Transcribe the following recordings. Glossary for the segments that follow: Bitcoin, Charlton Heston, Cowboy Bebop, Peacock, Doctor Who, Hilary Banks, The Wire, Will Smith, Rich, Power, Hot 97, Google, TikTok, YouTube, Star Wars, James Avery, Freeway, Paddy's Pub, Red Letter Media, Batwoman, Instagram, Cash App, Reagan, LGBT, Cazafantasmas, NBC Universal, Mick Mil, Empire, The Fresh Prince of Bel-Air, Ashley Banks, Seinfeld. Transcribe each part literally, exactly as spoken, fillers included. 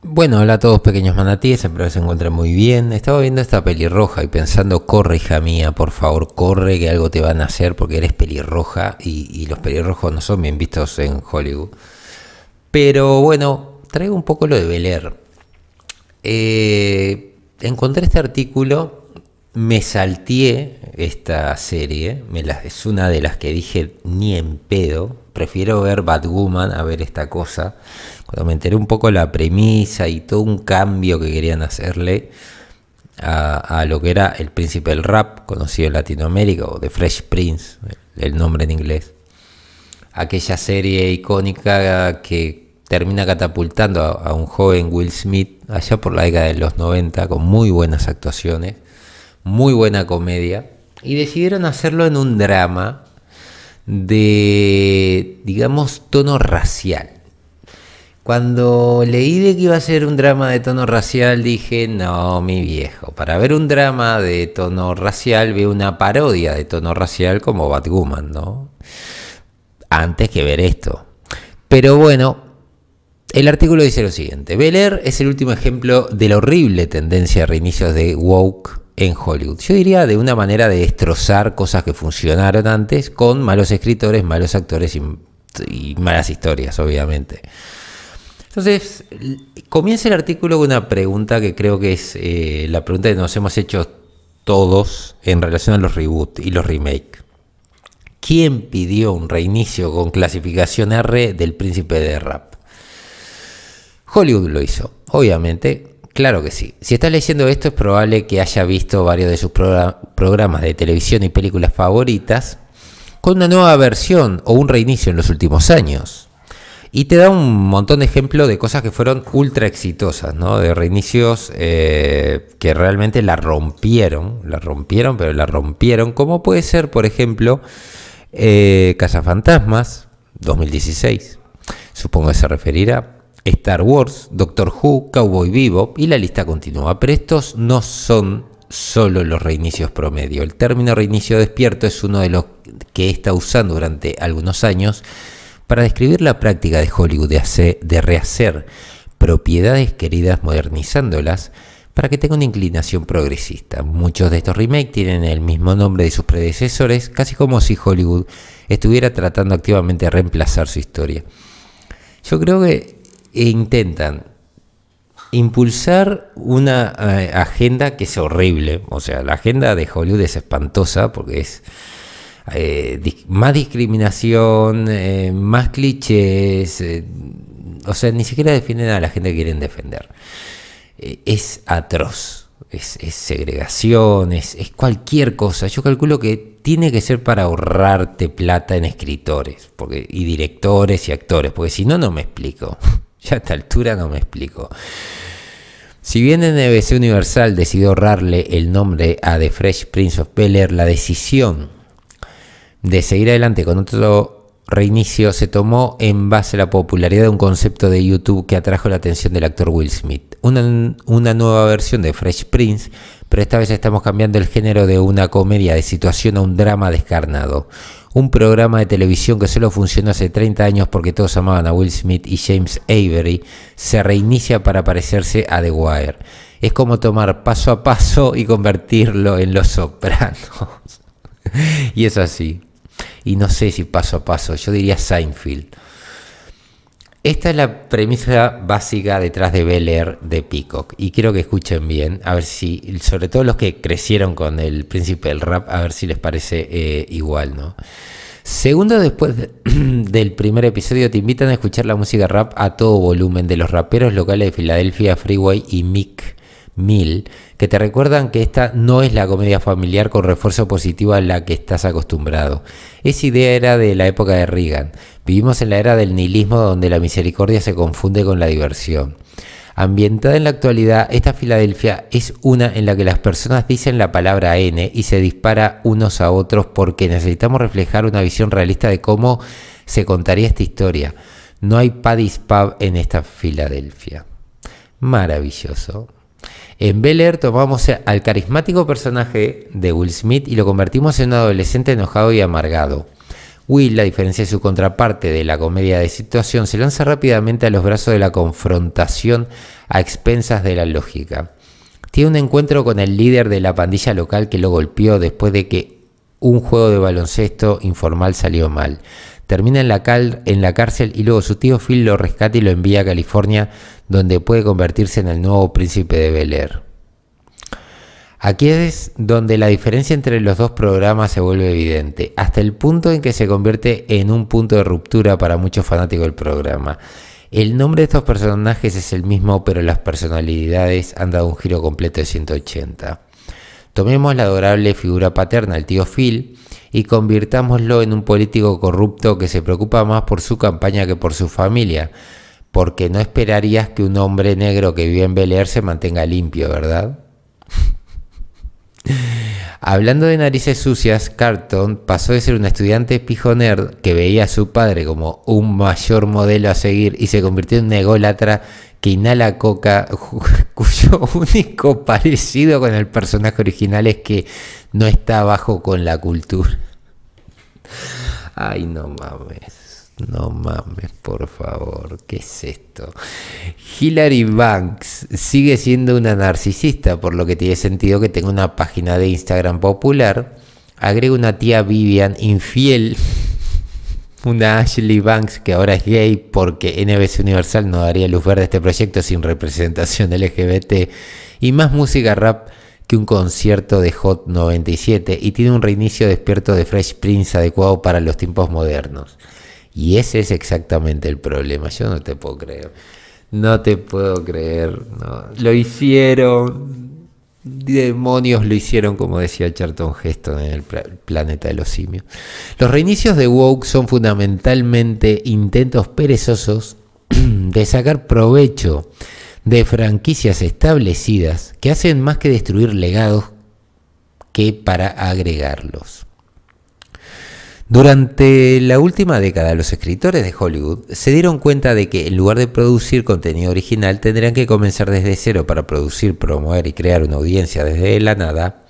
Bueno, hola a todos pequeños manatíes, espero que se encuentren muy bien. Estaba viendo esta pelirroja y pensando, corre hija mía, por favor, corre, que algo te van a hacer porque eres pelirroja y, y los pelirrojos no son bien vistos en Hollywood. Pero bueno, traigo un poco lo de Bel-Air. Eh, encontré este artículo, me salteé esta serie, me la, es una de las que dije ni en pedo. Prefiero ver Batwoman a ver esta cosa. Cuando me enteré un poco la premisa y todo un cambio que querían hacerle a, a lo que era el príncipe del rap, conocido en Latinoamérica, o The Fresh Prince, el nombre en inglés. Aquella serie icónica que termina catapultando a, a un joven Will Smith allá por la década de los noventa, con muy buenas actuaciones, muy buena comedia. Y decidieron hacerlo en un drama de, digamos, tono racial. Cuando leí de que iba a ser un drama de tono racial dije, no, mi viejo, para ver un drama de tono racial veo una parodia de tono racial como Batwoman, ¿no? Antes que ver esto. Pero bueno, el artículo dice lo siguiente: Bel-Air es el último ejemplo de la horrible tendencia a reinicios de woke en Hollywood. Yo diría de una manera de destrozar cosas que funcionaron antes con malos escritores, malos actores y, y malas historias, obviamente. Entonces, comienza el artículo con una pregunta que creo que es eh, la pregunta que nos hemos hecho todos en relación a los reboots y los remakes. ¿Quién pidió un reinicio con clasificación R del príncipe de rap? Hollywood lo hizo, obviamente. Claro que sí. Si estás leyendo esto es probable que haya visto varios de sus programas de televisión y películas favoritas con una nueva versión o un reinicio en los últimos años. Y te da un montón de ejemplos de cosas que fueron ultra exitosas, ¿no? De reinicios eh, que realmente la rompieron, la rompieron, pero la rompieron. Como puede ser, por ejemplo, eh, Cazafantasmas, dos mil dieciséis, supongo que se referirá. Star Wars, Doctor Who, Cowboy Bebop y la lista continúa. Pero estos no son solo los reinicios promedio. El término reinicio despierto es uno de los que está usando durante algunos años para describir la práctica de Hollywood de, hacer, de rehacer propiedades queridas modernizándolas para que tenga una inclinación progresista. Muchos de estos remakes tienen el mismo nombre de sus predecesores, casi como si Hollywood estuviera tratando activamente de reemplazar su historia. Yo creo que E intentan impulsar una eh, agenda que es horrible. O sea, la agenda de Hollywood es espantosa porque es eh, dis más discriminación, eh, más clichés. Eh, o sea, ni siquiera defienden a la gente que quieren defender. Eh, es atroz, es, es segregación, es, es cualquier cosa. Yo calculo que tiene que ser para ahorrarte plata en escritores porque, y directores y actores, porque si no, no me explico. Ya a esta altura no me explico. Si bien N B C Universal decidió ahorrarle el nombre a The Fresh Prince of Bel-Air, la decisión de seguir adelante con otro reinicio se tomó en base a la popularidad de un concepto de YouTube que atrajo la atención del actor Will Smith. Una, una nueva versión de Fresh Prince, pero esta vez estamos cambiando el género de una comedia de situación a un drama descarnado. Un programa de televisión que solo funcionó hace treinta años porque todos amaban a Will Smith y James Avery, se reinicia para parecerse a The Wire. Es como tomar paso a paso y convertirlo en Los Sopranos. Y es así. Y no sé si paso a paso, yo diría Seinfeld. Esta es la premisa básica detrás de Bel-Air de Peacock. Y quiero que escuchen bien, a ver si, sobre todo los que crecieron con el príncipe del rap, a ver si les parece eh, igual, ¿no? Segundo, después de, del primer episodio, te invitan a escuchar la música rap a todo volumen de los raperos locales de Filadelfia, Freeway y Mick Mil, que te recuerdan que esta no es la comedia familiar con refuerzo positivo a la que estás acostumbrado. Esa idea era de la época de Reagan. Vivimos en la era del nihilismo donde la misericordia se confunde con la diversión. Ambientada en la actualidad, esta Filadelfia es una en la que las personas dicen la palabra N y se dispara unos a otros porque necesitamos reflejar una visión realista de cómo se contaría esta historia. No hay Paddy's Pub en esta Filadelfia. Maravilloso. En Bel-Air tomamos al carismático personaje de Will Smith y lo convertimos en un adolescente enojado y amargado. Will, a diferencia de su contraparte de la comedia de situación, se lanza rápidamente a los brazos de la confrontación a expensas de la lógica. Tiene un encuentro con el líder de la pandilla local que lo golpeó después de que un juego de baloncesto informal salió mal. Termina en la, cal en la cárcel y luego su tío Phil lo rescata y lo envía a California, donde puede convertirse en el nuevo príncipe de Bel-Air. Aquí es donde la diferencia entre los dos programas se vuelve evidente, hasta el punto en que se convierte en un punto de ruptura para muchos fanáticos del programa. El nombre de estos personajes es el mismo, pero las personalidades han dado un giro completo de ciento ochenta. Tomemos la adorable figura paterna, el tío Phil, y convirtámoslo en un político corrupto que se preocupa más por su campaña que por su familia, porque no esperarías que un hombre negro que vive en Bel-Air se mantenga limpio, ¿verdad? Hablando de narices sucias, Charlton pasó de ser un estudiante pijonerd que veía a su padre como un mayor modelo a seguir y se convirtió en un ególatra que inhala coca, cuyo único parecido con el personaje original es que no está abajo con la cultura. Ay, no mames. No mames, por favor, ¿qué es esto? Hilary Banks sigue siendo una narcisista, por lo que tiene sentido que tenga una página de Instagram popular. Agrega una tía Vivian infiel, una Ashley Banks que ahora es gay porque N B C Universal no daría luz verde a este proyecto sin representación L G B T, y más música rap que un concierto de Hot noventa y siete, y tiene un reinicio despierto de Fresh Prince adecuado para los tiempos modernos. Y ese es exactamente el problema. Yo no te puedo creer. No te puedo creer. No. Lo hicieron. Demonios lo hicieron, como decía Charlton Heston en el planeta de los simios. Los reinicios de Woke son fundamentalmente intentos perezosos de sacar provecho de franquicias establecidas que hacen más que destruir legados que para agregarlos. Durante la última década, los escritores de Hollywood se dieron cuenta de que en lugar de producir contenido original tendrían que comenzar desde cero para producir, promover y crear una audiencia desde la nada.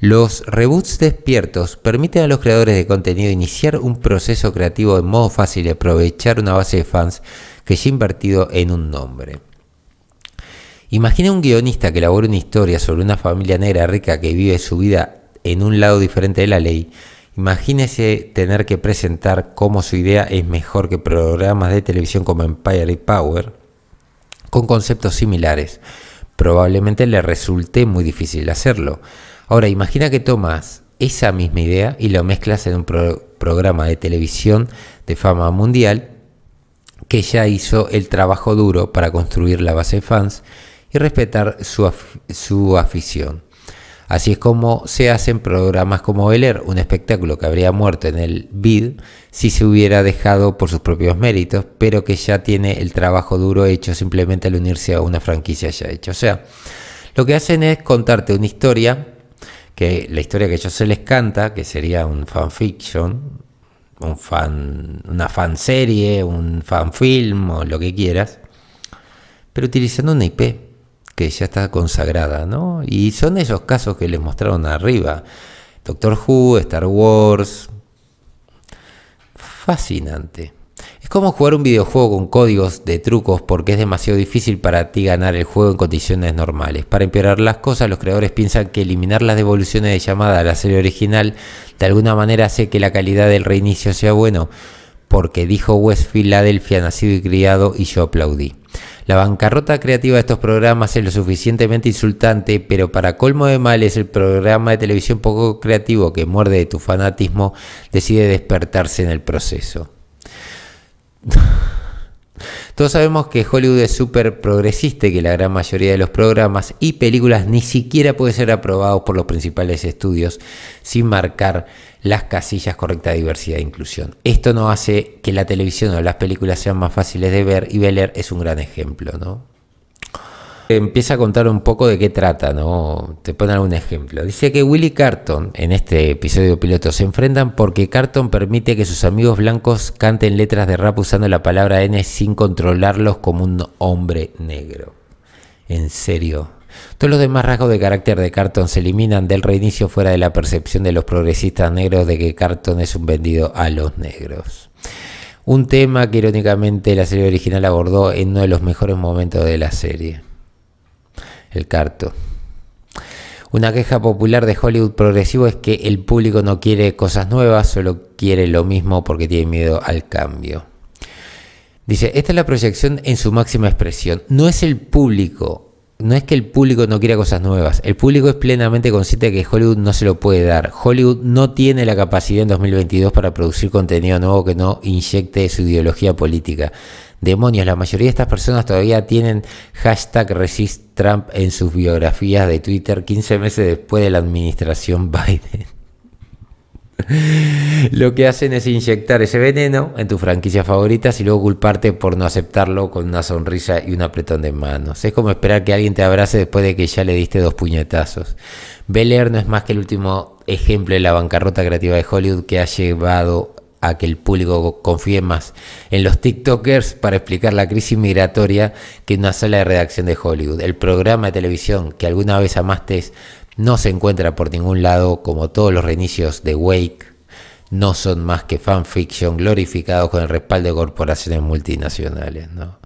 Los reboots despiertos permiten a los creadores de contenido iniciar un proceso creativo de modo fácil y aprovechar una base de fans que ya ha invertido en un nombre. Imagina un guionista que elabora una historia sobre una familia negra rica que vive su vida en un lado diferente de la ley. Imagínese tener que presentar cómo su idea es mejor que programas de televisión como Empire y Power con conceptos similares. Probablemente le resulte muy difícil hacerlo. Ahora, imagina que tomas esa misma idea y lo mezclas en un pro- programa de televisión de fama mundial que ya hizo el trabajo duro para construir la base de fans y respetar su, af- su afición. Así es como se hacen programas como Bel-Air, un espectáculo que habría muerto en el bid si se hubiera dejado por sus propios méritos, pero que ya tiene el trabajo duro hecho simplemente al unirse a una franquicia ya hecha. O sea, lo que hacen es contarte una historia, que la historia que ellos se les canta, que sería un fanfiction, un fan, una fanserie, un fanfilm o lo que quieras, pero utilizando una I P. Que ya está consagrada, ¿no? Y son esos casos que les mostraron arriba. Doctor Who, Star Wars. Fascinante. Es como jugar un videojuego con códigos de trucos porque es demasiado difícil para ti ganar el juego en condiciones normales. Para empeorar las cosas, los creadores piensan que eliminar las devoluciones de llamada a la serie original de alguna manera hace que la calidad del reinicio sea bueno. Porque dijo West Philadelphia, nacido y criado, y yo aplaudí. La bancarrota creativa de estos programas es lo suficientemente insultante, pero para colmo de males, el programa de televisión poco creativo que muerde de tu fanatismo decide despertarse en el proceso. Todos sabemos que Hollywood es súper progresista y que la gran mayoría de los programas y películas ni siquiera pueden ser aprobados por los principales estudios sin marcar las casillas correctas de diversidad e inclusión. Esto no hace que la televisión o las películas sean más fáciles de ver, y Bel-Air es un gran ejemplo, ¿no? Empieza a contar un poco de qué trata, ¿no? Te ponen algún ejemplo. Dice que Will y Charlton, en este episodio piloto, se enfrentan porque Charlton permite que sus amigos blancos canten letras de rap usando la palabra N sin controlarlos como un hombre negro. En serio. Todos los demás rasgos de carácter de Carlton se eliminan del reinicio, fuera de la percepción de los progresistas negros de que Carlton es un vendido a los negros. Un tema que irónicamente la serie original abordó en uno de los mejores momentos de la serie. El Carlton. Una queja popular de Hollywood progresivo es que el público no quiere cosas nuevas, solo quiere lo mismo porque tiene miedo al cambio. Dice, esta es la proyección en su máxima expresión. No es el público, no es que el público no quiera cosas nuevas. El público es plenamente consciente de que Hollywood no se lo puede dar. Hollywood no tiene la capacidad en dos mil veintidós para producir contenido nuevo que no inyecte su ideología política. Demonios, la mayoría de estas personas todavía tienen hashtag Resist Trump en sus biografías de Twitter quince meses después de la administración Biden. Lo que hacen es inyectar ese veneno en tus franquicias favoritas y luego culparte por no aceptarlo con una sonrisa y un apretón de manos. Es como esperar que alguien te abrace después de que ya le diste dos puñetazos. Bel-Air no es más que el último ejemplo de la bancarrota creativa de Hollywood, que ha llevado a que el público confíe más en los tiktokers para explicar la crisis migratoria que en una sala de redacción de Hollywood. El programa de televisión que alguna vez amaste no se encuentra por ningún lado, como todos los reinicios de Wake no son más que fanfiction glorificados con el respaldo de corporaciones multinacionales, ¿no?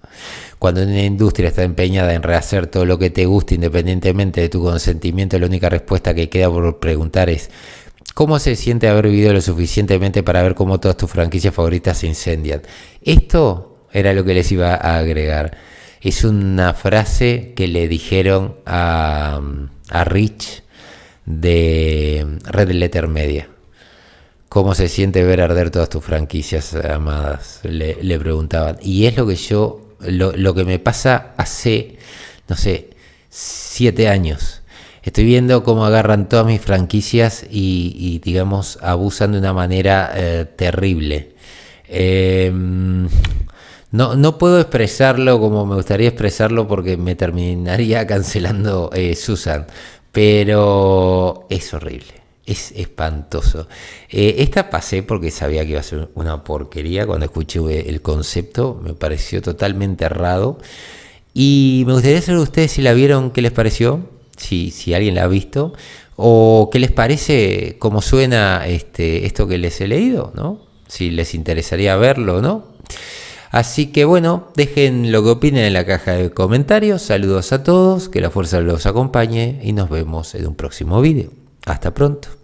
Cuando una industria está empeñada en rehacer todo lo que te gusta independientemente de tu consentimiento, la única respuesta que queda por preguntar es ¿cómo se siente haber vivido lo suficientemente para ver cómo todas tus franquicias favoritas se incendian? Esto era lo que les iba a agregar. Es una frase que le dijeron a, a Rich de Red Letter Media. ¿Cómo se siente ver arder todas tus franquicias amadas? Le, le preguntaban. Y es lo que yo, lo, lo que me pasa hace, no sé, siete años. Estoy viendo cómo agarran todas mis franquicias y, y digamos, abusan de una manera eh, terrible. Eh, no, no puedo expresarlo como me gustaría expresarlo porque me terminaría cancelando eh, Susan, pero es horrible, es espantoso. Eh, esta pasé porque sabía que iba a ser una porquería. Cuando escuché el concepto me pareció totalmente errado y me gustaría saber ustedes si la vieron, qué les pareció. Si, si alguien la ha visto, o qué les parece, cómo suena este, esto que les he leído, ¿no? Si les interesaría verlo o no. Así que bueno, dejen lo que opinen en la caja de comentarios. Saludos a todos, que la fuerza los acompañe y nos vemos en un próximo video. Hasta pronto.